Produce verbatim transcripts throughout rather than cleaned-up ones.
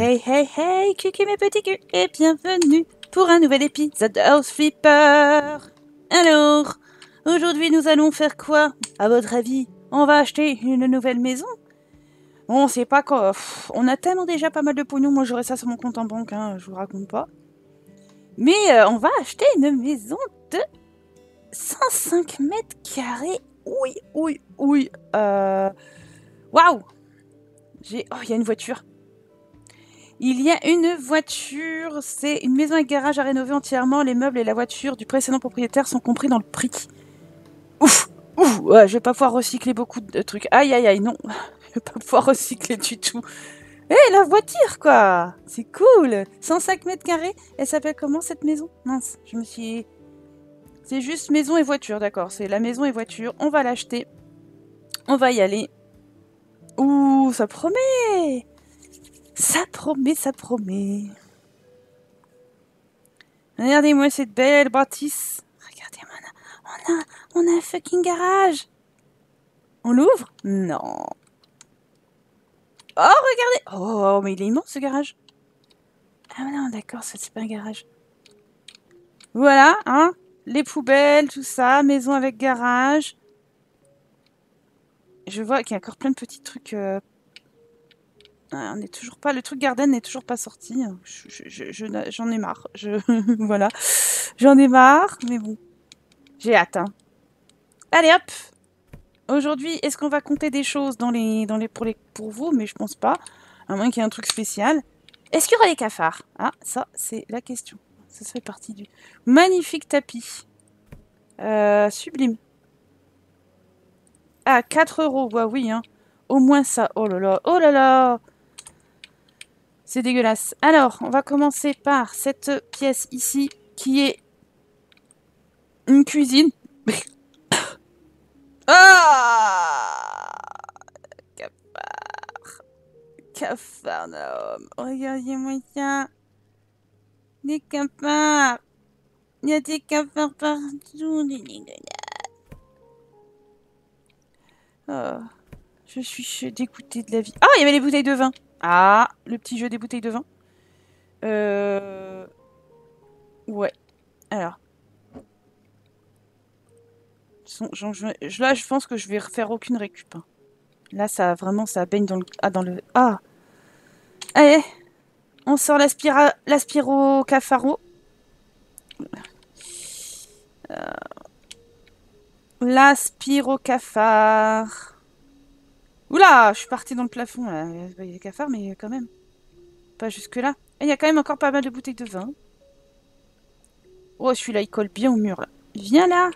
Hey, hey, hey, cucu mes petits culs, et bienvenue pour un nouvel épisode de House Flipper. Alors, aujourd'hui nous allons faire quoi? À votre avis, on va acheter une nouvelle maison? On sait pas quoi, pff, on a tellement déjà pas mal de pognon, moi j'aurais ça sur mon compte en banque, hein, je vous raconte pas. Mais euh, on va acheter une maison de cent cinq mètres carrés, oui, oui, oui, euh... waouh! J'ai... Oh, il y a une voiture. Il y a une voiture. C'est une maison avec garage à rénover entièrement. Les meubles et la voiture du précédent propriétaire sont compris dans le prix. Ouf, ouf, ouais, je vais pas pouvoir recycler beaucoup de trucs. Aïe, aïe, aïe, non. Je vais pas pouvoir recycler du tout. Hé, hey, la voiture, quoi. C'est cool. cent cinq mètres carrés. Elle s'appelle comment, cette maison? Mince, je me suis... C'est juste maison et voiture, d'accord. C'est la maison et voiture. On va l'acheter. On va y aller. Ouh, ça promet! Ça promet, ça promet. Regardez-moi cette belle bâtisse. Regardez-moi, on a, on a, on a un fucking garage. On l'ouvre? Non. Oh, regardez! Oh, mais il est immense ce garage. Ah non, d'accord, c'est pas un garage. Voilà, hein? Les poubelles, tout ça, maison avec garage. Je vois qu'il y a encore plein de petits trucs. Euh... Ah, on n'est toujours pas. Le truc Garden n'est toujours pas sorti. J'en je, je, je, je, ai marre. Je... voilà. J'en ai marre, mais bon. J'ai hâte. Hein. Allez hop. Aujourd'hui, est-ce qu'on va compter des choses dans les, dans les, pour, les, pour vous? Mais je pense pas. À moins qu'il y ait un truc spécial. Est-ce qu'il y aura les cafards? Ah, ça, c'est la question. Ça fait partie du magnifique tapis. Euh, sublime. Ah, quatre euros, ouais, oui, hein. Au moins ça. Oh là là, oh là là. C'est dégueulasse. Alors, on va commencer par cette pièce ici, qui est une cuisine. Ah, cafard. Cafarnaum. Regardez-moi ça. Des cafards. Il y a des cafards partout. Des dégueulasses. Oh, je suis dégoûtée de la vie. Ah, il y avait les bouteilles de vin. Ah, le petit jeu des bouteilles de vin. Euh... Ouais. Alors. Son, genre, je, là, je pense que je vais refaire aucune récup. Hein. Là, ça vraiment, ça baigne dans le... Ah, dans le... Ah. Allez. On sort l'aspira... l'aspiro cafaro. Euh... L'aspiro-cafard. Oula, je suis partie dans le plafond. Là. Il y a des cafards, mais quand même. Pas jusque-là. Il y a quand même encore pas mal de bouteilles de vin. Oh, celui-là, il colle bien au mur. Là. Viens là.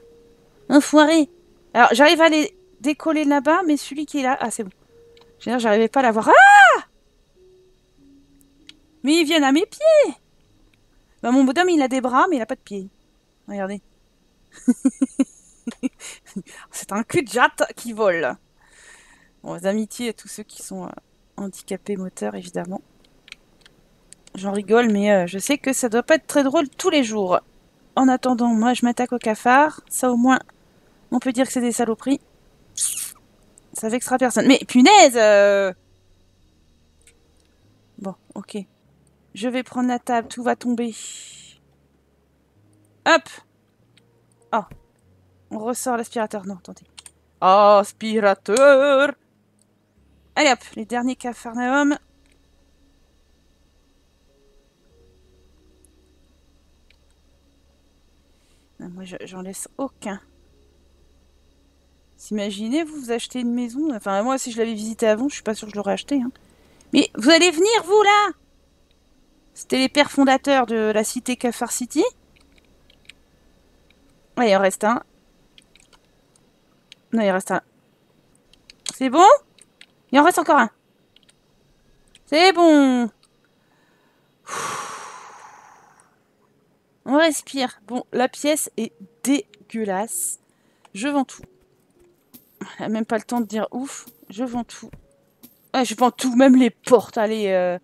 Enfoiré. Alors, j'arrive à les décoller là-bas, mais celui qui est là... Ah, c'est bon. J'arrivais pas à l'avoir. Ah! Mais ils viennent à mes pieds. Bah, mon bonhomme, il a des bras, mais il a pas de pieds. Regardez. C'est un cul de jatte qui vole. Bon, les amitiés à tous ceux qui sont euh, handicapés moteurs, évidemment. J'en rigole, mais euh, je sais que ça doit pas être très drôle tous les jours. En attendant, moi, je m'attaque aux cafards. Ça, au moins, on peut dire que c'est des saloperies. Ça vexera personne. Mais punaise euh... Bon, ok. Je vais prendre la table, tout va tomber. Hop. Oh. On ressort l'aspirateur. Non, attendez. Aspirateur. Allez hop, les derniers cafarnaum. Non, moi, j'en laisse aucun. S'imaginez, vous, vous achetez une maison. Enfin, moi, si je l'avais visitée avant, je suis pas sûre que je l'aurais achetée. Hein. Mais vous allez venir, vous, là. C'était les pères fondateurs de la cité Cafard City. Allez, il en reste un. Non, il reste un. C'est bon? Il en reste encore un. C'est bon. On respire. Bon, la pièce est dégueulasse. Je vends tout. On n'a même pas le temps de dire ouf. Je vends tout. Ah, je vends tout, même les portes. Allez. Euh...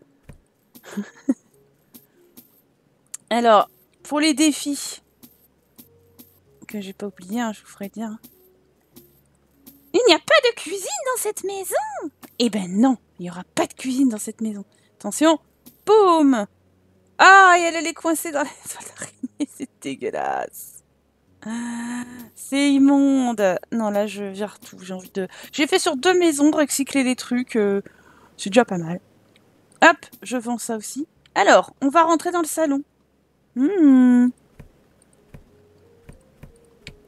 Alors, pour les défis. Que j'ai pas oublié, hein, je vous ferai dire. Il n'y a pas de cuisine dans cette maison. Eh ben non, il n'y aura pas de cuisine dans cette maison. Attention, Boum! Ah, et elle, elle est coincée dans la toile d'araignée. C'est dégueulasse. C'est immonde. Non, là, je vire tout. J'ai envie de... J'ai fait sur deux maisons de recycler des trucs. Euh... C'est déjà pas mal. Hop, je vends ça aussi. Alors, on va rentrer dans le salon. Hmm.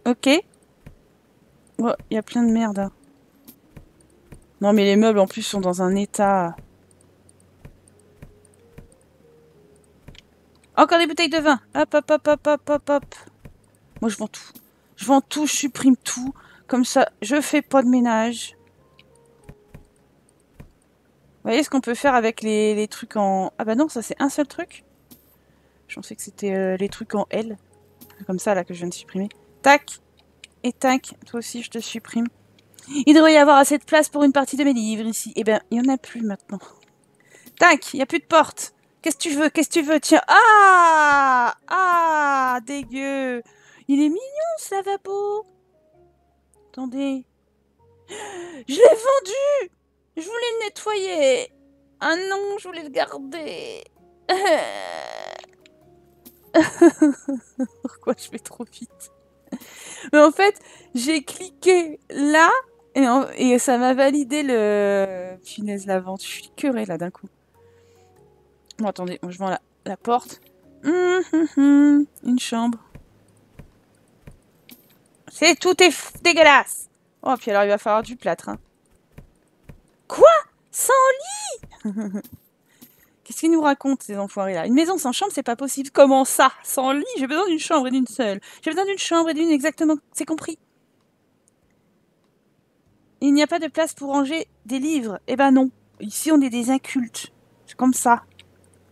Ok. Oh, il y a plein de merde. Hein. Non, mais les meubles, en plus, sont dans un état... Encore des bouteilles de vin. Hop, hop, hop, hop, hop, hop, hop. Moi, je vends tout. Je vends tout, je supprime tout. Comme ça, je fais pas de ménage. Vous voyez ce qu'on peut faire avec les, les trucs en... Ah bah non, ça, c'est un seul truc. Je pensais que c'était euh, les trucs en L. Comme ça, là, que je viens de supprimer. Tac. Et tac. Toi aussi, je te supprime. Il devrait y avoir assez de place pour une partie de mes livres ici. Eh ben, il n'y en a plus maintenant. Tac, il n'y a plus de porte. Qu'est-ce que tu veux? Qu'est-ce que tu veux? Tiens. Ah! Ah! Dégueu! Il est mignon, ce lavabo! Attendez. Je l'ai vendu! Je voulais le nettoyer! Ah non, je voulais le garder! Pourquoi je vais trop vite? Mais en fait, j'ai cliqué là, et, en... et ça m'a validé le... Punaise, la vente. Je suis curée là, d'un coup. Bon, attendez, moi je vends la, la porte. Mmh, mmh, une chambre. C'est tout est dégueulasse. Oh, puis alors il va falloir du plâtre. Hein. Quoi? Sans lit? Qu'est-ce qu'ils nous racontent, ces enfoirés-là? Une maison sans chambre, c'est pas possible. Comment ça? Sans lit? J'ai besoin d'une chambre et d'une seule. J'ai besoin d'une chambre et d'une, exactement. C'est compris. Il n'y a pas de place pour ranger des livres. Eh ben non. Ici, on est des incultes. C'est comme ça.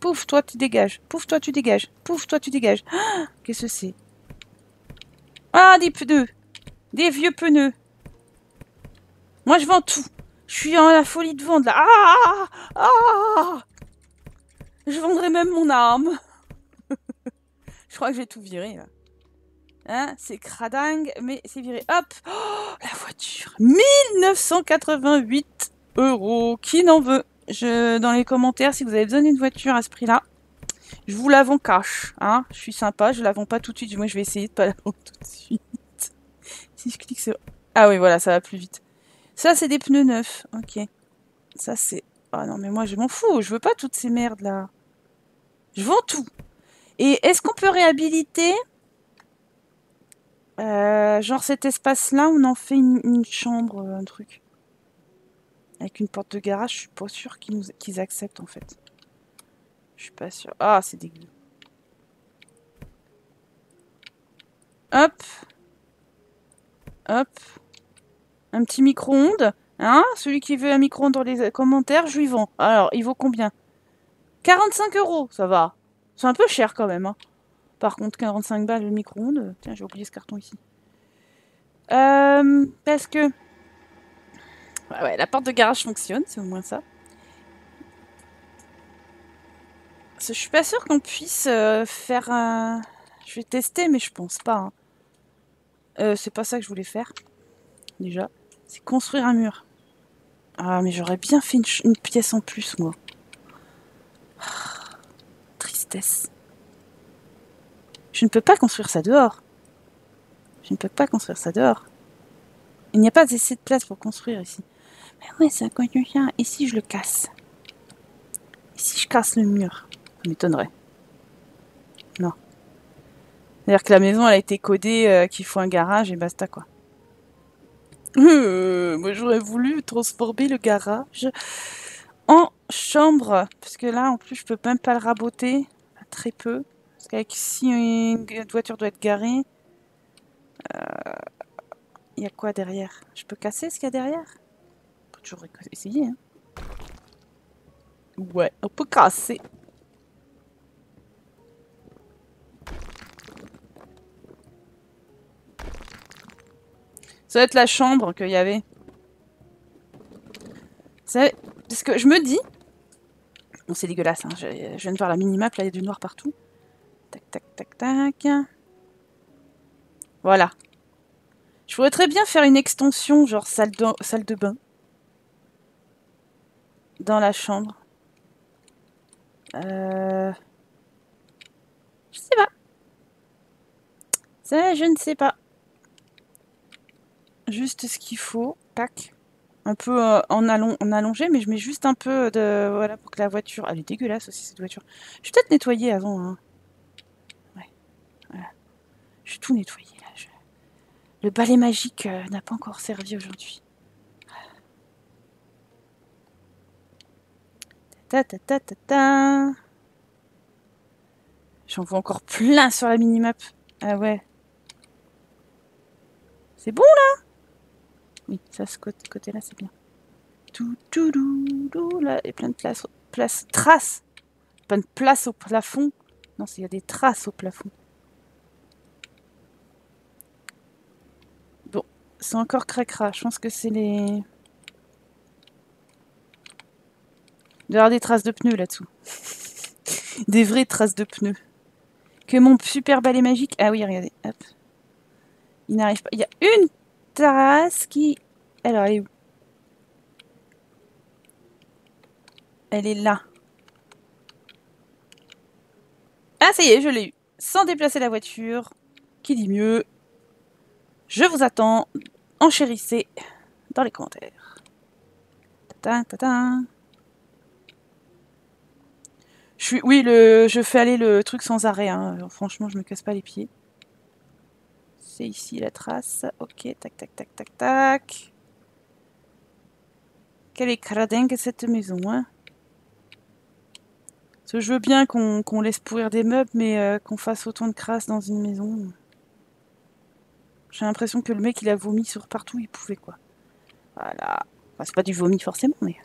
Pouf, toi, tu dégages. Pouf, toi, tu dégages. Pouf, toi, tu dégages. Ah, qu'est-ce que c'est? Ah, des pneus. Des vieux pneus. Moi, je vends tout. Je suis en la folie de vendre, là. Ah, ah, je vendrai même mon arme. Je crois que j'ai tout viré, là. Hein, c'est cradingue, mais c'est viré. Hop. Oh, la voiture. mille neuf cent quatre-vingt-huit euros. Qui n'en veut? Je, dans les commentaires, si vous avez besoin d'une voiture à ce prix-là, je vous la vends cash. Hein, je suis sympa, je la vends pas tout de suite. Moi, je vais essayer de pas la vendre tout de suite. Si je clique sur... Ah oui, voilà, ça va plus vite. Ça, c'est des pneus neufs. Ok. Ça, c'est... Ah non, mais moi, je m'en fous. Je veux pas toutes ces merdes-là. Je vends tout. Et est-ce qu'on peut réhabiliter... Euh, genre cet espace-là, on en fait une, une chambre, un truc. Avec une porte de garage, je suis pas sûre qu'ils qu'ils acceptent, en fait. Je suis pas sûre. Ah, c'est dégueu. Hop. Hop. Un petit micro-ondes. Hein? Celui qui veut un micro-ondes dans les commentaires, je lui vends. Alors, il vaut combien? quarante-cinq euros, ça va. C'est un peu cher, quand même. Hein. Par contre, quarante-cinq balles le micro-ondes. Tiens, j'ai oublié ce carton ici. Euh, parce que... Ouais, ouais, la porte de garage fonctionne, c'est au moins ça. Je suis pas sûre qu'on puisse euh, faire un... Je vais tester, mais je pense pas. Hein. Euh, c'est pas ça que je voulais faire, déjà. C'est construire un mur. Ah, mais j'aurais bien fait une, une pièce en plus, moi. Ah, tristesse. Je ne peux pas construire ça dehors. Je ne peux pas construire ça dehors. Il n'y a pas assez de place pour construire ici. Mais ouais, c'est un coin de chien. Et si je le casse? Et si je casse le mur? Ça m'étonnerait. Non. C'est-à-dire que la maison, elle a été codée, euh, qu'il faut un garage et basta, quoi. Euh, moi, j'aurais voulu transformer le garage en chambre. Parce que là, en plus, je peux même pas le raboter. Très peu. Parce qu'avec si une voiture doit être garée... Euh... Il y a quoi derrière? Je peux casser ce qu'il y a derrière? On peut toujours essayer. Hein. Ouais, on peut casser. Ça doit être la chambre qu'il y avait. Ça... Parce que je me dis... Bon, c'est dégueulasse. Hein. Je... je viens de voir la minimap. Là, il y a du noir partout. Tac, tac, tac, tac. Voilà. Je pourrais très bien faire une extension, genre salle de, salle de bain. Dans la chambre. Euh... Je sais pas. Ça, je ne sais pas. Juste ce qu'il faut. Tac. Un peu euh, en, allong en allongé, mais je mets juste un peu de... Voilà, pour que la voiture... Elle est dégueulasse aussi, cette voiture. Je vais peut-être nettoyer avant. Hein. Ouais. Voilà. Je vais tout nettoyer, là. Je... Le balai magique euh, n'a pas encore servi aujourd'hui. Ta ta ta ta ta. J'en vois encore plein sur la minimap. Ah ouais. C'est bon là? Oui, ça, ce côté-là, c'est bien. Tout, tout, tout, tout, là, il y a plein de place, place, traces. Plein de place au plafond. Non, il y a des traces au plafond. Bon, c'est encore cracra. Je pense que c'est les... Il doit y avoir des traces de pneus là-dessous. Des vraies traces de pneus. Que mon super balai magique... Ah oui, regardez. Hop. Il n'arrive pas. Il y a une trace qui... Alors, elle est où? Elle est là. Ah, ça y est, je l'ai eu. Sans déplacer la voiture. Qui dit mieux? Je vous attends. Enchérissez dans les commentaires. Ta ta ta. Je suis, oui, le, je fais aller le truc sans arrêt. Hein. Alors, franchement, je me casse pas les pieds. C'est ici la trace. Ok, tac, tac, tac, tac, tac. Quelle est cradingue cette maison, hein. Parce que je veux bien qu'on qu'on laisse pourrir des meubles, mais euh, qu'on fasse autant de crasse dans une maison. J'ai l'impression que le mec, il a vomi sur partout où il pouvait, quoi. Voilà. Enfin, c'est pas du vomi forcément, mais...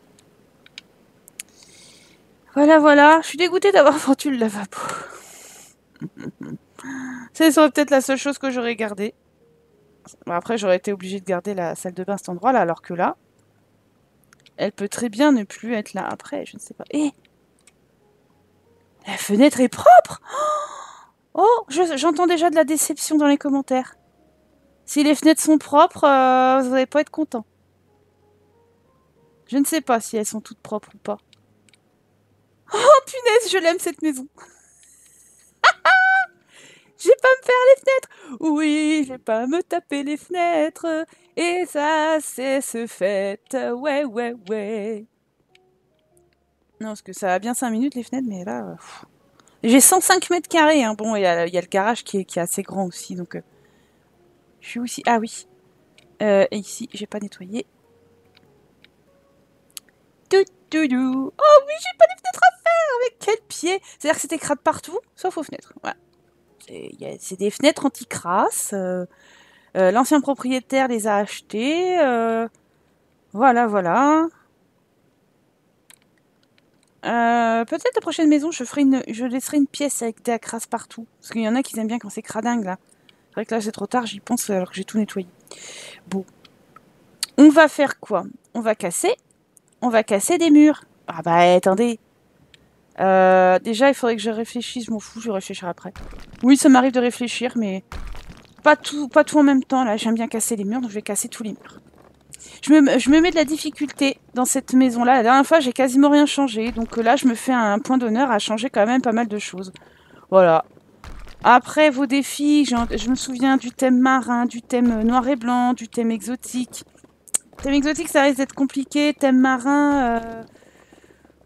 Voilà, voilà. Je suis dégoûtée d'avoir vendu le lavabo. Ça serait peut-être la seule chose que j'aurais gardée. Bon, après, j'aurais été obligée de garder la salle de bain à cet endroit-là, alors que là, elle peut très bien ne plus être là après. Je ne sais pas. Eh, la fenêtre est propre. Oh, j'entends déjà de la déception dans les commentaires. Si les fenêtres sont propres, euh, vous n'allez pas être content. Je ne sais pas si elles sont toutes propres ou pas. Oh punaise, je l'aime cette maison. J'ai pas me faire les fenêtres. Oui, j'ai pas me taper les fenêtres. Et ça, c'est ce fait. Ouais, ouais, ouais. Non, parce que ça a bien cinq minutes les fenêtres, mais là... J'ai cent cinq mètres carrés. Hein. Bon, il y, y a le garage qui est, qui est assez grand aussi, donc... Euh... Je suis aussi... Ah oui. Euh, et ici, j'ai pas nettoyé. Tout, tout, tout. Oh oui, j'ai pas les fenêtres à faire. Avec quel pied? C'est-à-dire que c'était crade partout, sauf aux fenêtres. Voilà. C'est des fenêtres anti-crasse. Euh, euh, L'ancien propriétaire les a achetées. Euh, voilà, voilà. Euh, Peut-être la prochaine maison, je, ferai une, je laisserai une pièce avec de la crasse partout. Parce qu'il y en a qui aiment bien quand c'est cradingue, là. C'est vrai que là, c'est trop tard, j'y pense, alors que j'ai tout nettoyé. Bon. On va faire quoi? On va casser. On va casser des murs. Ah bah, attendez. Euh, déjà, il faudrait que je réfléchisse. Je m'en fous, je réfléchirai après. Oui, ça m'arrive de réfléchir, mais pas tout, pas tout en même temps. Là, j'aime bien casser les murs, donc je vais casser tous les murs. Je me, je me mets de la difficulté dans cette maison-là. La dernière fois, j'ai quasiment rien changé. Donc là, je me fais un point d'honneur à changer quand même pas mal de choses. Voilà. Après, vos défis, je me souviens du thème marin, du thème noir et blanc, du thème exotique. Thème exotique, ça risque d'être compliqué. Thème marin... Euh...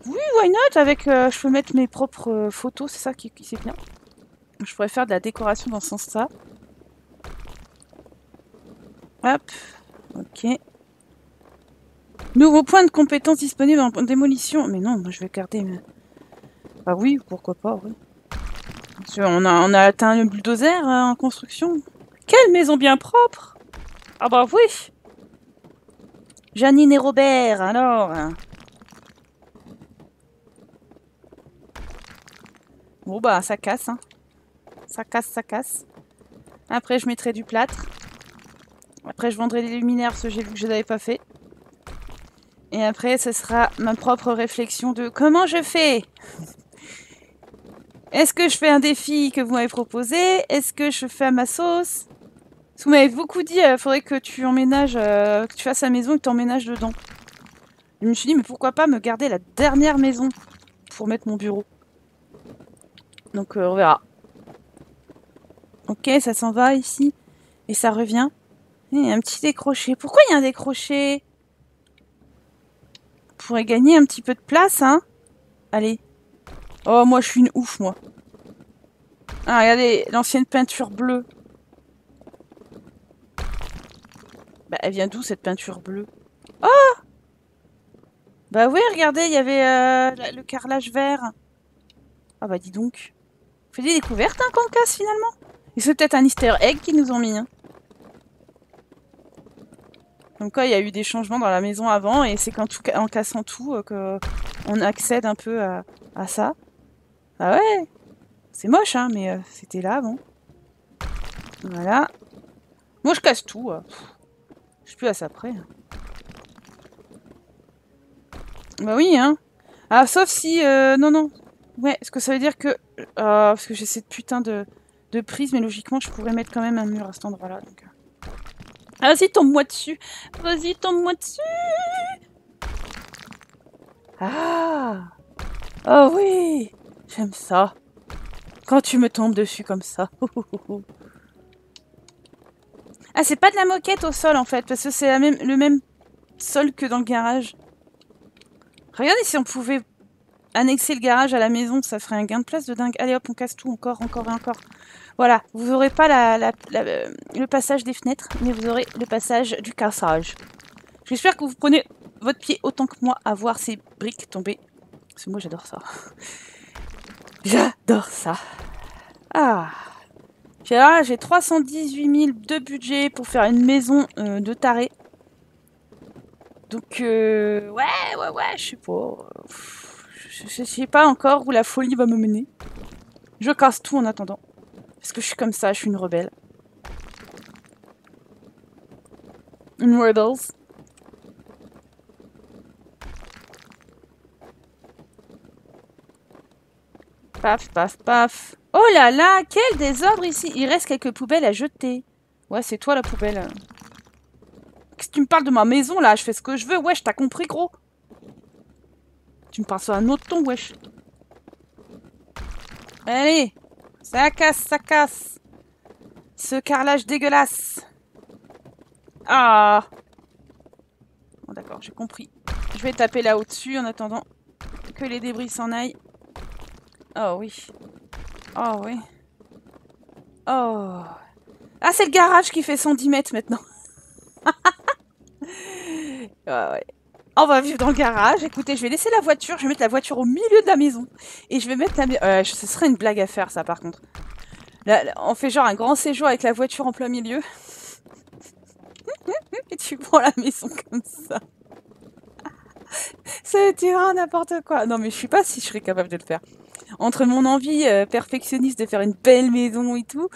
Oui, why not? Avec, euh, je peux mettre mes propres euh, photos, c'est ça qui, qui c'est bien. Je pourrais faire de la décoration dans ce sens-là. Hop, ok. Nouveau point de compétence disponible en démolition. Mais non, moi je vais garder. Mais... Ah oui, pourquoi pas, oui. On a, on a atteint le bulldozer euh, en construction. Quelle maison bien propre! Ah bah oui! Janine et Robert, alors... Bon bah ça casse, hein. Ça casse, ça casse. Après je mettrai du plâtre. Après je vendrai les luminaires parce que j'ai vu que je n'avais pas fait. Et après ce sera ma propre réflexion de comment je fais. Est-ce que je fais un défi que vous m'avez proposé? Est-ce que je fais à ma sauce? Parce que vous m'avez beaucoup dit, il euh, faudrait que tu emménages, euh, que tu fasses la maison et que tu emménages dedans. Je me suis dit mais pourquoi pas me garder la dernière maison pour mettre mon bureau. Donc euh, on verra. Ok, ça s'en va ici. Et ça revient. Et un petit décroché. Pourquoi il y a un décroché? On pourrait gagner un petit peu de place, hein. Allez. Oh, moi, je suis une ouf, moi. Ah, regardez, l'ancienne peinture bleue. Bah, elle vient d'où, cette peinture bleue? Oh! Bah oui, regardez, il y avait euh, le carrelage vert. Ah bah, dis donc. On fait des découvertes, hein, quand on casse, finalement. Et c'est peut-être un easter egg qu'ils nous ont mis, hein. Donc là, il y a eu des changements dans la maison avant, et c'est qu'en tout, en cassant tout euh, que on accède un peu à, à ça. Ah ouais, c'est moche, hein, mais euh, c'était là, bon. Voilà. Moi, je casse tout. Euh. Je suis plus à ça près. Bah oui, hein. Ah, sauf si... Euh, non, non. Ouais, ce que ça veut dire que... Euh, parce que j'ai cette putain de, de prise, mais logiquement, je pourrais mettre quand même un mur à cet endroit-là, donc... Ah, vas-y, tombe-moi dessus. Vas-y, tombe-moi dessus. Ah. Oh oui. J'aime ça. Quand tu me tombes dessus comme ça. Ah, c'est pas de la moquette au sol, en fait. Parce que c'est même, le même sol que dans le garage. Regardez, si on pouvait annexer le garage à la maison, ça ferait un gain de place de dingue. Allez, hop, on casse tout. Encore, encore et encore. Voilà, vous aurez pas la, la, la, euh, le passage des fenêtres, mais vous aurez le passage du cassage. J'espère que vous prenez votre pied autant que moi à voir ces briques tomber. Parce que moi, j'adore ça. J'adore ça. Ah. Là, j'ai trois cent dix-huit mille de budget pour faire une maison euh, de taré. Donc, euh, ouais, ouais, ouais, je sais pas. Je sais pas encore où la folie va me mener. Je casse tout en attendant. Parce que je suis comme ça, je suis une rebelle. Une rebels. Paf, paf, paf. Oh là là, quel désordre ici. Il reste quelques poubelles à jeter. Ouais, c'est toi la poubelle. Qu'est-ce que tu me parles de ma maison là? Je fais ce que je veux, wesh, t'as compris gros? Tu me parles sur un autre ton, wesh. Allez. Ça casse, ça casse. Ce carrelage dégueulasse. Ah. Bon, d'accord, j'ai compris. Je vais taper là au-dessus en attendant que les débris s'en aillent. Oh oui. Oh oui. Oh. Ah, c'est le garage qui fait cent dix mètres maintenant. Ouais, ouais. On va vivre dans le garage. Écoutez, je vais laisser la voiture. Je vais mettre la voiture au milieu de la maison. Et je vais mettre la... Euh, ce serait une blague à faire, ça, par contre. Là, là, on fait genre un grand séjour avec la voiture en plein milieu. Et tu prends la maison comme ça. Ça dira n'importe quoi. Non, mais je sais pas si je serais capable de le faire. Entre mon envie euh, perfectionniste de faire une belle maison et tout,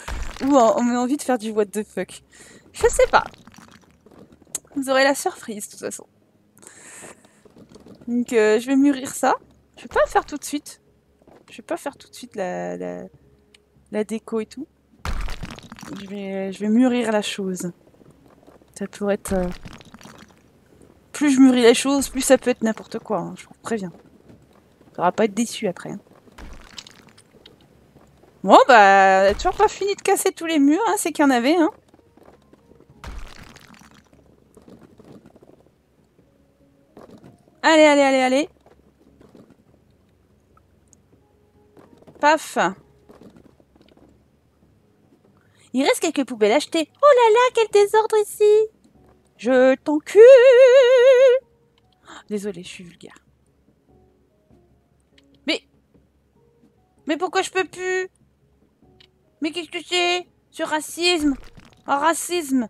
ou en, en, mon envie de faire du what the fuck. Je sais pas. Vous aurez la surprise, de toute façon. Donc euh, je vais mûrir ça. Je vais pas faire tout de suite. Je vais pas faire tout de suite la, la, la déco et tout. Je vais, je vais mûrir la chose. Ça pourrait être... Euh... Plus je mûris les choses, plus ça peut être n'importe quoi. Hein, je vous préviens. Il faudra pas être déçu après. Hein. Bon bah, toujours pas fini de casser tous les murs. Hein, c'est qu'il y en avait. Hein. Allez, allez, allez, allez. Paf. Il reste quelques poubelles à acheter. Oh là là, quel désordre ici. Je t'encule. Désolée, je suis vulgaire. Mais... Mais pourquoi je peux plus? Mais qu'est-ce que c'est? Ce racisme. Un racisme.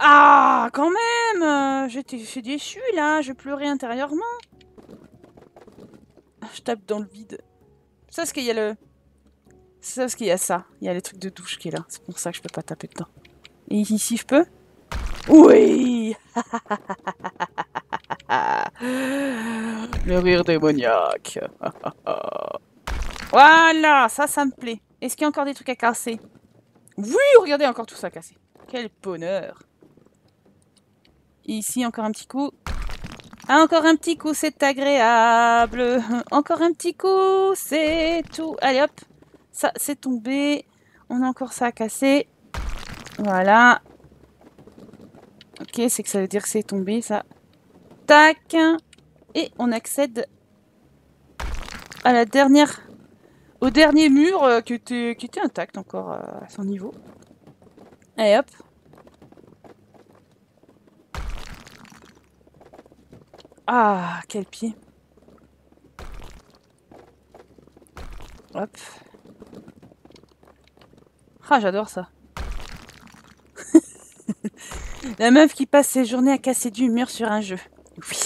Ah, quand même! J'étais déçue, là. Je pleurais intérieurement. Je tape dans le vide. C'est parce qu'il y a le... C'est parce qu'il y a ça. Il y a le truc de douche qui est là. C'est pour ça que je peux pas taper dedans. Et ici, je peux? Oui! Le rire démoniaque. Voilà! Ça, ça me plaît. Est-ce qu'il y a encore des trucs à casser? Oui! Regardez, encore tout ça cassé. Quel bonheur! Ici, encore un petit coup. Ah, encore un petit coup, c'est agréable. Encore un petit coup, c'est tout. Allez, hop. Ça, c'est tombé. On a encore ça à casser. Voilà. Ok, c'est que ça veut dire que c'est tombé, ça. Tac. Et on accède à la dernière... Au dernier mur euh, qui, était, qui était intact encore euh, à son niveau. Allez, hop. Ah, quel pied. Hop. Ah, j'adore ça. La meuf qui passe ses journées à casser du mur sur un jeu. Oui.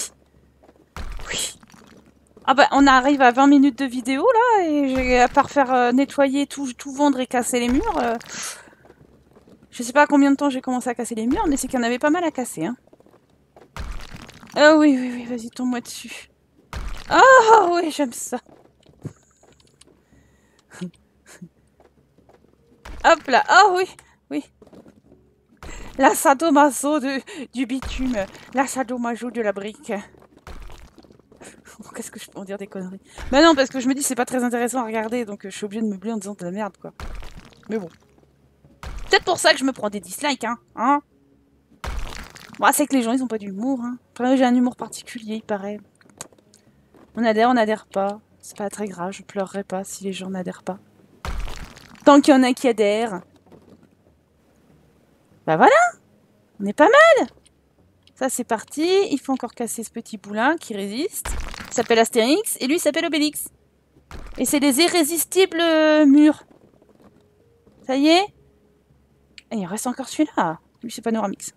Oui. Ah bah, on arrive à vingt minutes de vidéo, là, et à part faire euh, nettoyer, tout, tout vendre et casser les murs... Euh, je sais pas à combien de temps j'ai commencé à casser les murs, mais c'est qu'il y en avait pas mal à casser, hein. Ah oui, oui, oui, vas-y, tombe-moi dessus. Ah oh, oui, j'aime ça. Hop là, oh oui, oui. La sadomaso de, du bitume, la sadomaso de la brique. Qu'est-ce que je peux en dire des conneries? Bah non, parce que je me dis c'est pas très intéressant à regarder, donc je suis obligée de me blâmer en disant de la merde, quoi. Mais bon. Peut-être pour ça que je me prends des dislikes, hein, hein. Bon, c'est que les gens, ils ont pas d'humour, hein. Après, j'ai un humour particulier, il paraît. On adhère, on n'adhère pas. C'est pas très grave, je pleurerai pas si les gens n'adhèrent pas. Tant qu'il y en a qui adhèrent. Bah voilà. On est pas mal. Ça, c'est parti. Il faut encore casser ce petit boulin qui résiste. Il s'appelle Astérix et lui, il s'appelle Obélix. Et c'est des irrésistibles murs. Ça y est. Et il reste encore celui-là. Lui, c'est Panoramix.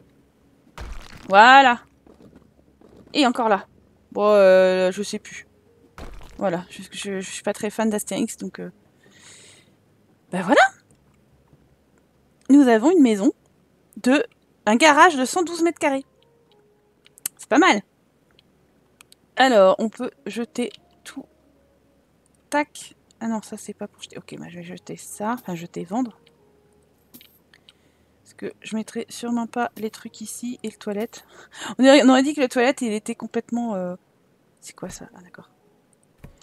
Voilà. Et encore là. Bon, euh, je sais plus. Voilà, je, je, je suis pas très fan d'Astérix, donc... Euh... Ben voilà. Nous avons une maison de... Un garage de cent douze mètres carrés. C'est pas mal. Alors, on peut jeter tout. Tac. Ah non, ça, c'est pas pour jeter. Ok, bah, je vais jeter ça. Enfin, jeter, vendre. Que je mettrai sûrement pas les trucs ici et le toilette. On aurait, on aurait dit que le toilette il était complètement... Euh... C'est quoi ça? Ah d'accord.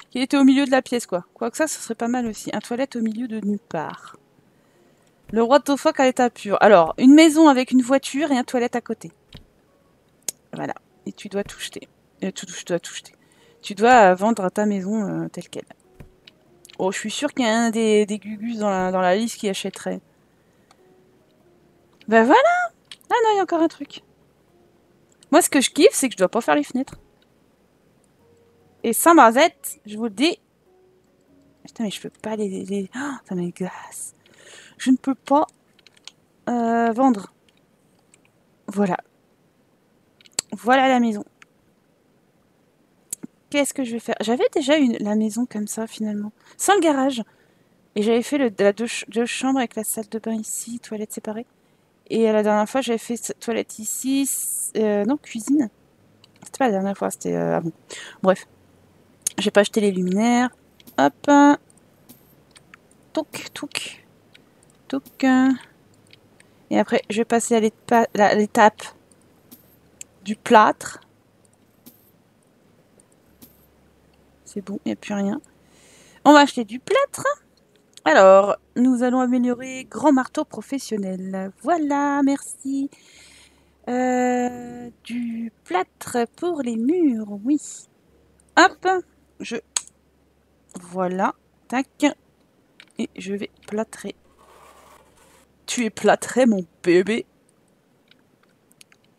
Qu'il était au milieu de la pièce quoi. Quoique ça, ce serait pas mal aussi. Un toilette au milieu de nulle part. Le roi de Tofoc à l'état pur. Alors, une maison avec une voiture et un toilette à côté. Voilà. Et tu dois tout jeter. Euh, tu, tu dois tout jeter. Tu dois vendre à ta maison euh, telle qu'elle. Oh, je suis sûre qu'il y a un des, des gugus dans la, dans la liste qui achèterait. Ben voilà. Ah non, il y a encore un truc. Moi, ce que je kiffe, c'est que je dois pas faire les fenêtres. Et sans mazette, je vous le dis... Putain, mais je peux pas les... les... Oh, ça m'agace. Je ne peux pas euh, vendre. Voilà. Voilà la maison. Qu'est-ce que je vais faire? J'avais déjà une la maison comme ça, finalement. Sans le garage. Et j'avais fait le, la deux, ch deux chambres avec la salle de bain ici, toilette séparée. Et à la dernière fois, j'avais fait toilette ici, euh, non, cuisine. C'était pas la dernière fois, c'était... Euh, ah bon. Bref. J'ai pas acheté les luminaires. Hop. Touc, touc. Touc. Et après, je vais passer à l'étape du plâtre. C'est bon, il n'y a plus rien. On va acheter du plâtre. Alors, nous allons améliorer grand marteau professionnel. Voilà, merci. Euh, du plâtre pour les murs, oui. Hop, je... Voilà, tac. Et je vais plâtrer. Tu es plâtré, mon bébé.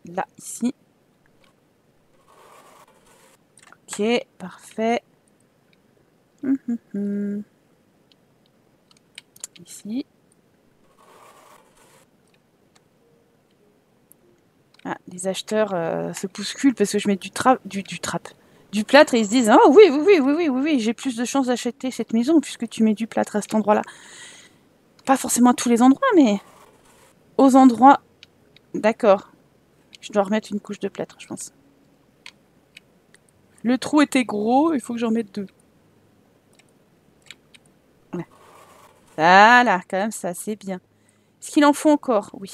Là, ici. Ok, parfait. Hum, hum, hum. Ici. Ah, les acheteurs euh, se bousculent parce que je mets du trap, du, du trap, du plâtre et ils se disent oh oui, oui, oui, oui, oui, oui, oui j'ai plus de chances d'acheter cette maison puisque tu mets du plâtre à cet endroit-là. Pas forcément à tous les endroits, mais aux endroits. D'accord. Je dois remettre une couche de plâtre, je pense. Le trou était gros, il faut que j'en mette deux. Voilà, quand même, ça, c'est bien. Est-ce qu'il en faut encore? Oui.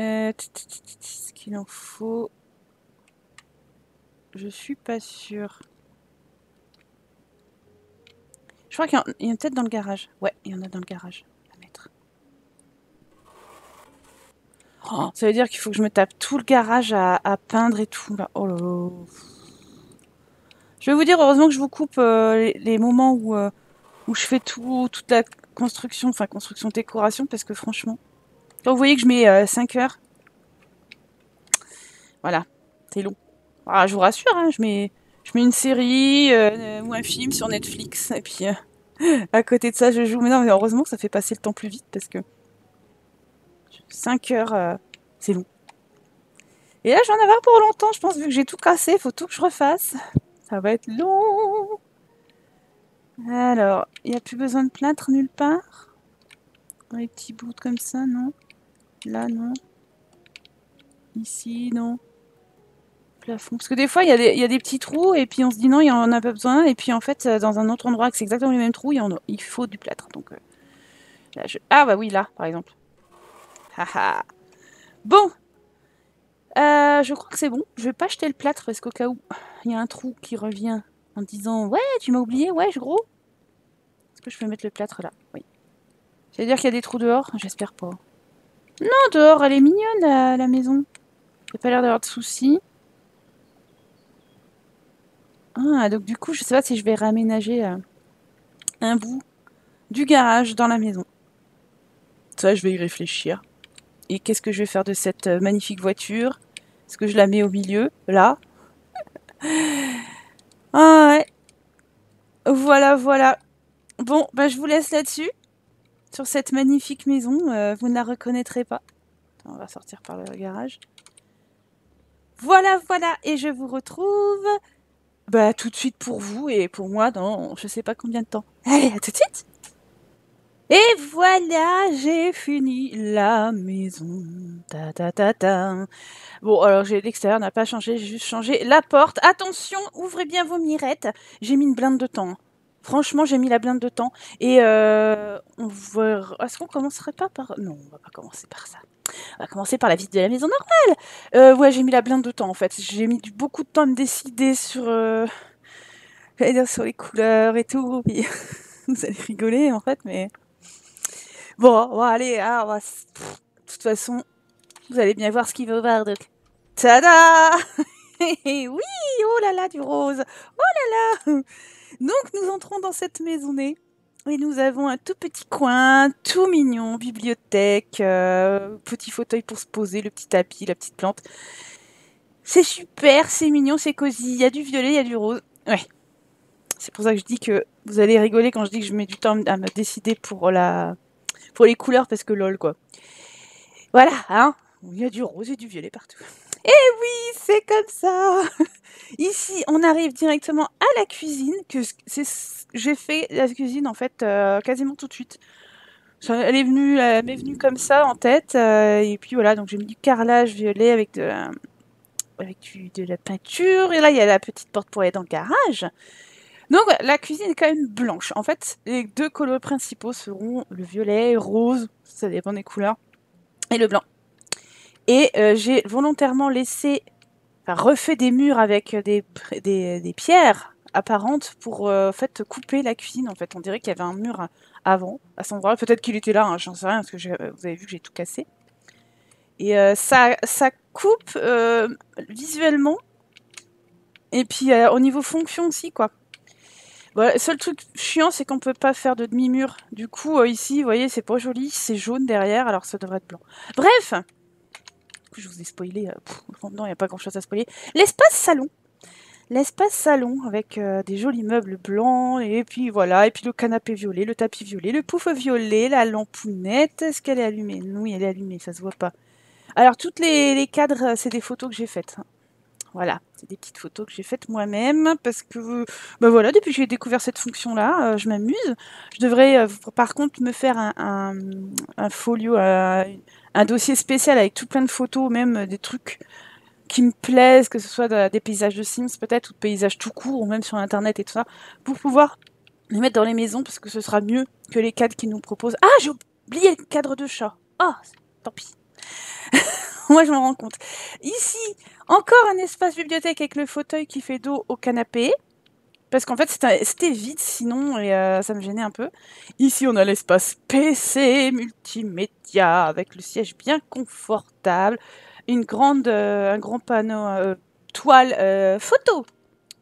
Euh, ce qu'il en faut. Je suis pas sûre. Je crois qu'il y en a, a peut-être dans le garage. Ouais, il y en a dans le garage à mettre. Oh, ça veut dire qu'il faut que je me tape tout le garage à, à peindre et tout. Là. Oh là là. Je vais vous dire, heureusement que je vous coupe euh, les, les moments où, euh, où je fais tout, toute la construction, enfin construction décoration, parce que franchement, quand vous voyez que je mets euh, cinq heures, voilà, c'est long. Ah, je vous rassure, hein, je mets... Je mets une série euh, ou un film sur Netflix et puis euh, à côté de ça je joue. Mais non, mais heureusement que ça fait passer le temps plus vite parce que cinq heures, euh, c'est long. Et là je vais en avoir pour longtemps, je pense, vu que j'ai tout cassé, il faut tout que je refasse. Ça va être long. Alors, il n'y a plus besoin de plâtre nulle part. Les petits bouts comme ça, non. Là, non. Ici, non. Plafond. Parce que des fois, il y, y a des petits trous et puis on se dit non, il n'y en a pas besoin. Et puis en fait, dans un autre endroit, que c'est exactement les mêmes trous, y en a, il faut du plâtre. Donc, euh, là, je... Ah bah oui, là, par exemple. Bon. Euh, je crois que c'est bon. Je vais pas jeter le plâtre parce qu'au cas où, il y a un trou qui revient en disant « Ouais, tu m'as oublié, ouais, je gros. » Est-ce que je peux mettre le plâtre là? Oui. C'est-à-dire qu'il y a des trous dehors? J'espère pas. Non, dehors, elle est mignonne, la, la maison. Il n'y a pas l'air d'avoir de soucis. Ah, donc du coup, je sais pas si je vais réaménager euh, un bout du garage dans la maison. Ça, je vais y réfléchir. Et qu'est-ce que je vais faire de cette euh, magnifique voiture? Est-ce que je la mets au milieu, là? Ah ouais. Voilà, voilà. Bon, bah, je vous laisse là-dessus. Sur cette magnifique maison, euh, vous ne la reconnaîtrez pas. Attends, on va sortir par le garage. Voilà, voilà. Et je vous retrouve... Bah, tout de suite pour vous et pour moi dans je sais pas combien de temps. Allez, à tout de suite. Et voilà, j'ai fini la maison. Ta ta ta ta. Bon, alors j'ai l'extérieur n'a pas changé, j'ai juste changé la porte. Attention, ouvrez bien vos mirettes. J'ai mis une blinde de temps. Franchement, j'ai mis la blinde de temps. Et euh, on va... Est-ce qu'on commencerait pas par... Non, on va pas commencer par ça. On va commencer par la visite de la maison normale. Euh, ouais, j'ai mis la blinde de temps, en fait. J'ai mis du, beaucoup de temps à me décider sur, euh, sur les couleurs et tout. Puis, vous allez rigoler, en fait, mais... Bon, bon allez, ah, bah, de toute façon, vous allez bien voir ce qu'il va y avoir. Donc... Tada. Oui, oh là là, du rose. Oh là là. Donc, nous entrons dans cette maisonnée. Et nous avons un tout petit coin, tout mignon, bibliothèque, euh, petit fauteuil pour se poser, le petit tapis, la petite plante. C'est super, c'est mignon, c'est cosy, il y a du violet, il y a du rose. Ouais, c'est pour ça que je dis que vous allez rigoler quand je dis que je mets du temps à me décider pour, la... pour les couleurs, parce que lol quoi. Voilà, hein, il y a du rose et du violet partout. Eh oui, c'est comme ça. Ici, on arrive directement à la cuisine. Que j'ai fait la cuisine en fait euh, quasiment tout de suite. Elle est venue, elle m'est venue comme ça en tête. Euh, et puis voilà, donc j'ai mis du carrelage violet avec de la, avec du, de la peinture. Et là, il y a la petite porte pour aller dans le garage. Donc la cuisine est quand même blanche. En fait, les deux couleurs principaux seront le violet, rose, ça dépend des couleurs, et le blanc. Et euh, j'ai volontairement laissé, enfin, refait des murs avec des, des, des pierres apparentes pour euh, en fait, couper la cuisine. En fait, on dirait qu'il y avait un mur avant, à cet endroit. Peut-être qu'il était là, hein, j'en sais rien, parce que vous avez vu que j'ai tout cassé. Et euh, ça, ça coupe euh, visuellement, et puis euh, au niveau fonction aussi, quoi. Voilà, seul truc chiant, c'est qu'on ne peut pas faire de demi-mur. Du coup, euh, ici, vous voyez, c'est pas joli, c'est jaune derrière, alors ça devrait être blanc. Bref! Je vous ai spoilé, pff, non, il n'y a pas grand chose à spoiler. L'espace salon. L'espace salon avec euh, des jolis meubles blancs, et puis voilà, et puis le canapé violet, le tapis violet, le pouf violet, la lampounette. Est-ce qu'elle est allumée? Oui, elle est allumée, ça se voit pas. Alors, toutes les, les cadres, c'est des photos que j'ai faites. Hein. Voilà, c'est des petites photos que j'ai faites moi-même, parce que, ben voilà, depuis que j'ai découvert cette fonction-là, euh, je m'amuse. Je devrais, euh, par contre, me faire un, un, un folio, euh, un dossier spécial avec tout plein de photos, même des trucs qui me plaisent, que ce soit de, des paysages de Sims peut-être, ou de paysages tout court, ou même sur Internet et tout ça, pour pouvoir les mettre dans les maisons, parce que ce sera mieux que les cadres qu'ils nous proposent. Ah, j'ai oublié le cadre de chat. Ah, tant pis. moi je m'en rends compte. Ici, encore un espace bibliothèque avec le fauteuil qui fait dos au canapé. Parce qu'en fait, c'était vide sinon, et euh, ça me gênait un peu. Ici, on a l'espace P C, multimédia, avec le siège bien confortable. Une grande, euh, un grand panneau euh, toile euh, photo.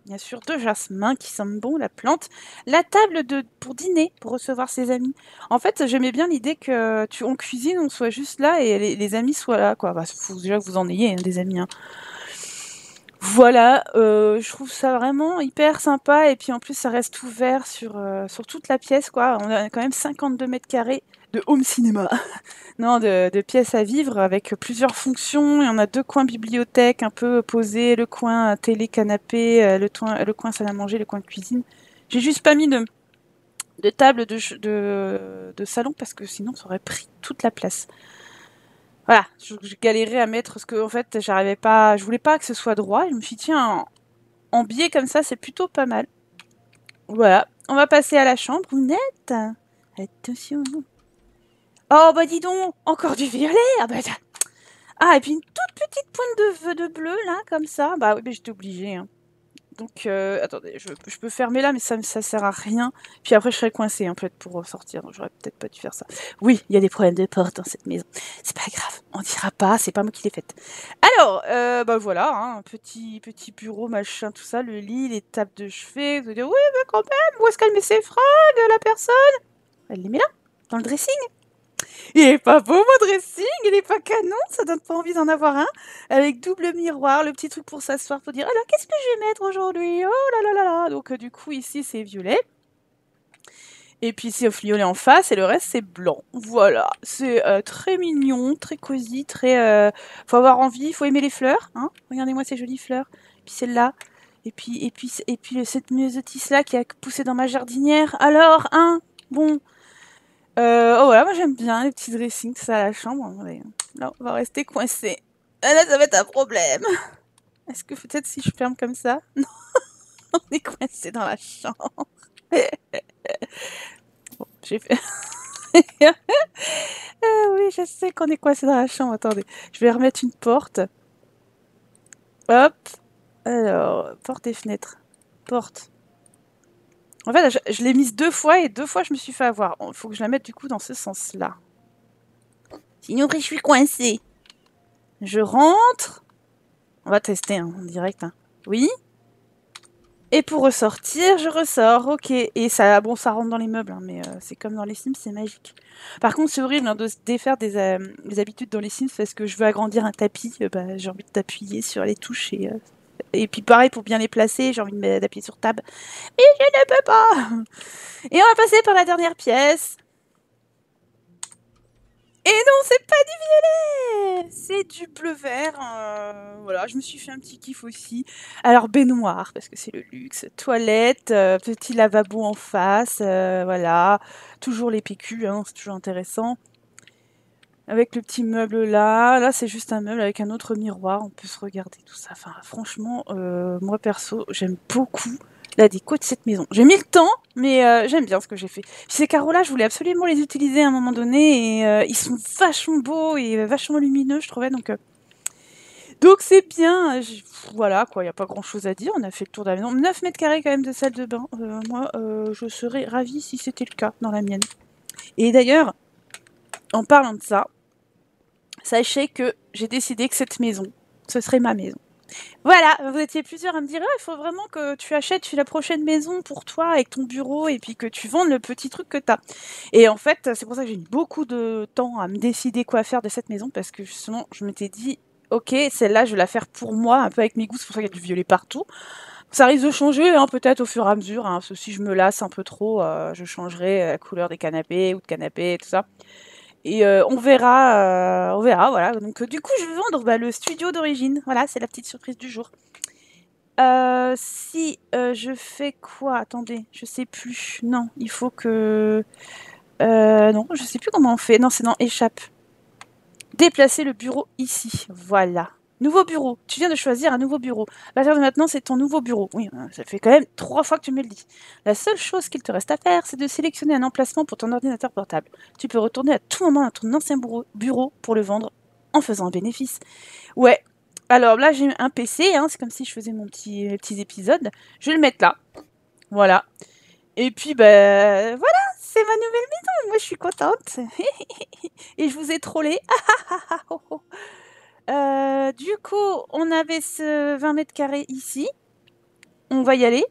Bien sûr, deux jasmins qui sentent bon, la plante. La table de, pour dîner, pour recevoir ses amis. En fait, j'aimais bien l'idée que tu, on cuisine, on soit juste là, et les, les amis soient là, quoi. Bah, faut déjà que vous en ayez, hein, des amis, hein. Voilà, euh, je trouve ça vraiment hyper sympa, et puis en plus ça reste ouvert sur, euh, sur toute la pièce, quoi. On a quand même cinquante-deux mètres carrés de home cinéma, non, de, de pièces à vivre avec plusieurs fonctions, et on a deux coins bibliothèque un peu posés, le coin télé-canapé, le, le coin salle à manger, le coin cuisine. J'ai juste pas mis de, de table de, de, de salon parce que sinon ça aurait pris toute la place. Voilà, je, je galérais à mettre ce que, en fait, j'arrivais pas, je voulais pas que ce soit droit. Je me suis dit, tiens, en, en biais comme ça, c'est plutôt pas mal. Voilà, on va passer à la chambre, Brunette. Attention. Oh, bah dis donc, encore du violet. Ah, bah, ah et puis une toute petite pointe de, de bleu, là, comme ça. Bah oui, mais j'étais obligée, hein. Donc, euh, attendez, je, je peux fermer là, mais ça ça sert à rien. Puis après, je serai coincée, en fait, pour sortir. Donc, j'aurais peut-être pas dû faire ça. Oui, il y a des problèmes de porte dans cette maison. C'est pas grave, on dira pas, c'est pas moi qui l'ai faite. Alors, euh, bah voilà, hein, petit, petit bureau, machin, tout ça, le lit, les tables de chevet. Vous allez dire, oui, mais quand même, où est-ce qu'elle met ses fringues, la personne? Elle les met là, dans le dressing. Il est pas beau, mon dressing, il est pas canon, ça donne pas envie d'en avoir un. Avec double miroir, le petit truc pour s'asseoir, pour dire alors qu'est-ce que je vais mettre aujourd'hui? Oh là là là là. Donc euh, du coup ici c'est violet. Et puis c'est violet en face et le reste c'est blanc. Voilà, c'est euh, très mignon, très cosy, très. Euh, faut avoir envie, faut aimer les fleurs, hein. Regardez-moi ces jolies fleurs. Et puis celle-là. Et puis et puis et puis cette myosotis là qui a poussé dans ma jardinière. Alors hein, bon. Euh, oh voilà, moi j'aime bien les petits dressings, ça à la chambre. Là, on va rester coincé. Là, ça va être un problème. Est-ce que peut-être si je ferme comme ça? Non, on est coincé dans la chambre. Bon, j'ai fait... euh, oui, je sais qu'on est coincé dans la chambre. Attendez, je vais remettre une porte. Hop. Alors, porte et fenêtre. Porte. En fait, je, je l'ai mise deux fois et deux fois, je me suis fait avoir. Il faut que je la mette du coup dans ce sens-là. Sinon, je suis coincée. Je rentre. On va tester hein, en direct. Hein. Oui. Et pour ressortir, je ressors. Ok. Et ça, bon, ça rentre dans les meubles, hein, mais euh, c'est comme dans les Sims, c'est magique. Par contre, c'est horrible hein, de se défaire des, euh, des habitudes dans les Sims parce que je veux agrandir un tapis. Euh, bah, j'ai envie de t'appuyer sur les touches et... Euh, Et puis pareil, pour bien les placer, j'ai envie d'appuyer sur Tab. Mais je ne peux pas. Et on va passer par la dernière pièce. Et non, c'est pas du violet. C'est du bleu-vert. Euh, voilà, je me suis fait un petit kiff aussi. Alors, baignoire, parce que c'est le luxe. Toilette, euh, petit lavabo en face. Euh, voilà, toujours les P Q, hein, c'est toujours intéressant. Avec le petit meuble là, là c'est juste un meuble avec un autre miroir, on peut se regarder tout ça. Enfin franchement, euh, moi perso, j'aime beaucoup la déco de cette maison. J'ai mis le temps, mais euh, j'aime bien ce que j'ai fait. Puis ces carreaux là, je voulais absolument les utiliser à un moment donné, et euh, ils sont vachement beaux et vachement lumineux je trouvais, donc... Euh... Donc c'est bien, je... voilà quoi, il n'y a pas grand chose à dire, on a fait le tour de la maison. neuf mètres carrés quand même de salle de bain, euh, moi euh, je serais ravie si c'était le cas dans la mienne. Et d'ailleurs, en parlant de ça... Sachez que j'ai décidé que cette maison, ce serait ma maison. Voilà, vous étiez plusieurs à me dire, ah, il faut vraiment que tu achètes la prochaine maison pour toi avec ton bureau et puis que tu vendes le petit truc que tu as. Et en fait, c'est pour ça que j'ai mis beaucoup de temps à me décider quoi faire de cette maison parce que justement, je m'étais dit, ok, celle-là, je vais la faire pour moi, un peu avec mes goûts, c'est pour ça qu'il y a du violet partout. Ça risque de changer, hein, peut-être au fur et à mesure, hein, parce que si je me lasse un peu trop, euh, je changerai la couleur des canapés ou de canapés et tout ça. Et euh, on verra, euh, on verra, voilà. Donc euh, du coup, je vais vendre bah, le studio d'origine. Voilà, c'est la petite surprise du jour. Euh, si euh, je fais quoi? Attendez, je sais plus. Non, il faut que... Euh, non, je sais plus comment on fait. Non, c'est dans échappe. Déplacer le bureau ici. Voilà. Nouveau bureau. Tu viens de choisir un nouveau bureau. À partir de maintenant, c'est ton nouveau bureau. Oui, ça fait quand même trois fois que tu me le dis. La seule chose qu'il te reste à faire, c'est de sélectionner un emplacement pour ton ordinateur portable. Tu peux retourner à tout moment à ton ancien bureau pour le vendre en faisant un bénéfice. Ouais, alors là j'ai un P C, hein, c'est comme si je faisais mon petit, petit épisode. Je vais le mettre là, voilà. Et puis, ben, voilà, c'est ma nouvelle maison, moi je suis contente. Et je vous ai trollé. euh, du coup, on avait ce vingt mètres carrés ici. On va y aller.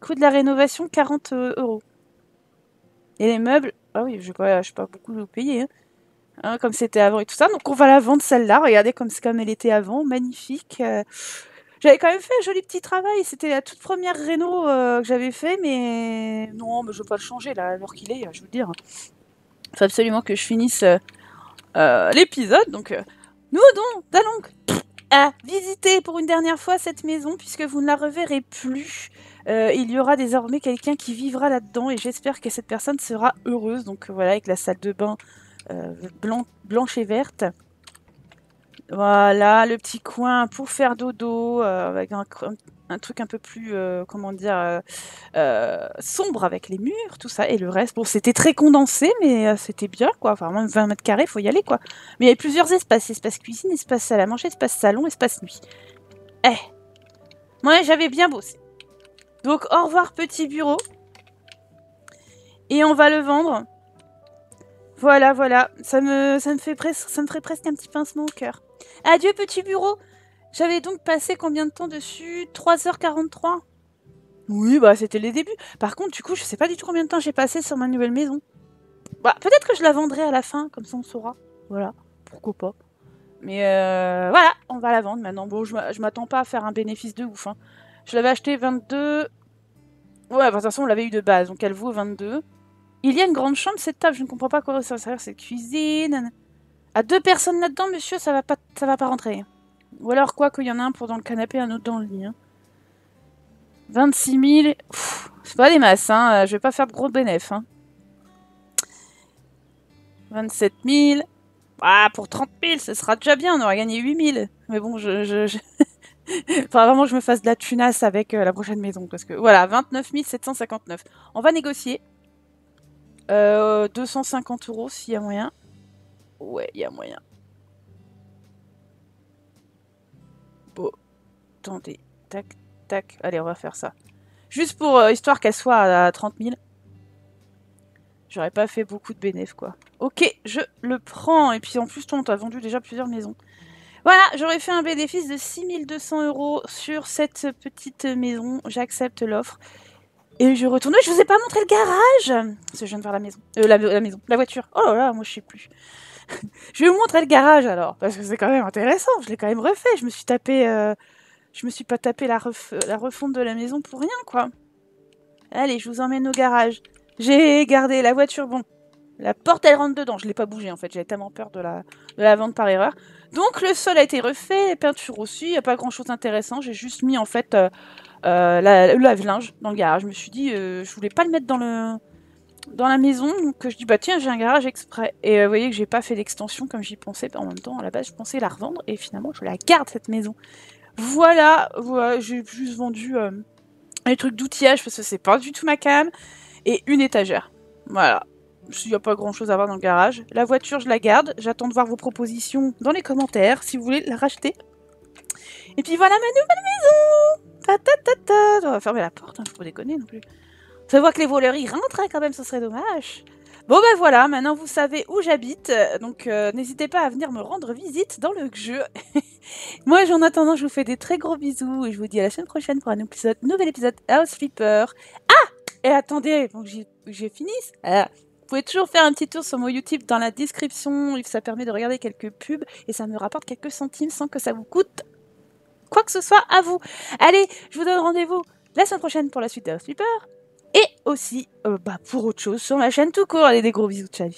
Coût de la rénovation, quarante euros. Et les meubles, ah oui, je ne sais pas beaucoup vous payer, hein. Hein, comme c'était avant et tout ça. Donc on va la vendre celle-là, regardez comme, comme elle était avant, magnifique. Euh, j'avais quand même fait un joli petit travail, c'était la toute première réno euh, que j'avais fait, mais non, mais je ne veux pas le changer là, alors qu'il est, je veux dire. Il faut absolument que je finisse euh, euh, l'épisode, donc euh, nous donc, allons à visiter pour une dernière fois cette maison, puisque vous ne la reverrez plus. Euh, il y aura désormais quelqu'un qui vivra là-dedans et j'espère que cette personne sera heureuse. Donc voilà, avec la salle de bain euh, blanc, blanche et verte. Voilà, le petit coin pour faire dodo, euh, avec un, un truc un peu plus, euh, comment dire, euh, euh, sombre avec les murs, tout ça. Et le reste, bon, c'était très condensé, mais euh, c'était bien, quoi. Enfin, même vingt mètres carrés, il faut y aller, quoi. Mais il y avait plusieurs espaces, espace cuisine, espace salle à manger, espace salon, espace nuit. Eh, moi, j'avais bien bossé. Donc au revoir petit bureau. Et on va le vendre. Voilà, voilà. Ça me, ça me, fait presque, ça me ferait presque un petit pincement au cœur. Adieu petit bureau. J'avais donc passé combien de temps dessus? Trois heures quarante-trois. Oui, bah c'était les débuts. Par contre du coup je sais pas du tout combien de temps j'ai passé sur ma nouvelle maison. Bah, peut-être que je la vendrai à la fin, comme ça on saura. Voilà, pourquoi pas. Mais euh, voilà, on va la vendre maintenant. Bon, je, je m'attends pas à faire un bénéfice de ouf, hein. Je l'avais acheté vingt-deux... Ouais, bah, de toute façon, on l'avait eu de base, donc elle vaut vingt-deux. Il y a une grande chambre, cette table, je ne comprends pas à quoi ça va servir, cette cuisine... À deux personnes là-dedans, monsieur, ça va pas, ça va pas rentrer. Ou alors quoi, qu'il y en a un pour dans le canapé, un autre dans le lit. Hein. vingt-six mille... C'est pas des masses, hein, je vais pas faire de gros bénéfices. Hein. vingt-sept mille... Ah, pour trente mille, ce sera déjà bien, on aura gagné huit mille. Mais bon, je... je, je... Enfin, vraiment, je me fasse de la tunasse avec euh, la prochaine maison. Parce que voilà, vingt-neuf mille sept cent cinquante-neuf. On va négocier. Euh, deux cent cinquante euros s'il y a moyen. Ouais, il y a moyen. Bon. Attendez. Tac, tac. Allez, on va faire ça. Juste pour euh, histoire qu'elle soit à, à trente mille. J'aurais pas fait beaucoup de bénéfices, quoi. Ok, je le prends. Et puis en plus, toi, on t'a vendu déjà plusieurs maisons. Voilà, j'aurais fait un bénéfice de six mille deux cents euros sur cette petite maison. J'accepte l'offre. Et je retourne. Oui, je vous ai pas montré le garage. Parce que je viens de voir la maison. Euh, la, la maison. La voiture. Oh là là, moi je sais plus. Je vais vous montrer le garage alors. Parce que c'est quand même intéressant. Je l'ai quand même refait. Je me suis tapé. Euh, je me suis pas tapé la, ref, la refonte de la maison pour rien, quoi. Allez, je vous emmène au garage. J'ai gardé la voiture. Bon. La porte, elle rentre dedans. Je ne l'ai pas bougée, en fait. J'avais tellement peur de la, de la vendre par erreur. Donc, le sol a été refait. Les peintures aussi. Il n'y a pas grand-chose d'intéressant. J'ai juste mis, en fait, euh, euh, la, le lave-linge dans le garage. Je me suis dit, euh, je voulais pas le mettre dans, le, dans la maison. Donc, je dis, bah tiens, j'ai un garage exprès. Et euh, vous voyez que j'ai pas fait l'extension comme j'y pensais. En même temps, à la base, je pensais la revendre. Et finalement, je la garde, cette maison. Voilà. Voilà, j'ai juste vendu euh, les trucs d'outillage parce que c'est pas du tout ma cam. Et une étagère. Voilà. S'il n'y a pas grand chose à voir dans le garage. La voiture, je la garde. J'attends de voir vos propositions dans les commentaires si vous voulez la racheter. Et puis voilà ma nouvelle maison. Ta ta ta ta. On va fermer la porte, hein, faut pas déconner non plus. Faut voir que les voleurs y rentrent hein, quand même, ce serait dommage. Bon ben voilà, maintenant vous savez où j'habite. Donc euh, n'hésitez pas à venir me rendre visite dans le jeu. Moi en attendant, je vous fais des très gros bisous. Et je vous dis à la semaine prochaine pour un épisode, nouvel épisode House Flipper. Ah! Et attendez, donc j'ai fini. Ah. Vous pouvez toujours faire un petit tour sur mon YouTube dans la description, ça permet de regarder quelques pubs et ça me rapporte quelques centimes sans que ça vous coûte quoi que ce soit à vous. Allez, je vous donne rendez-vous la semaine prochaine pour la suite de House Flipper et aussi euh, bah, pour autre chose sur ma chaîne tout court. Allez, des gros bisous, ciao.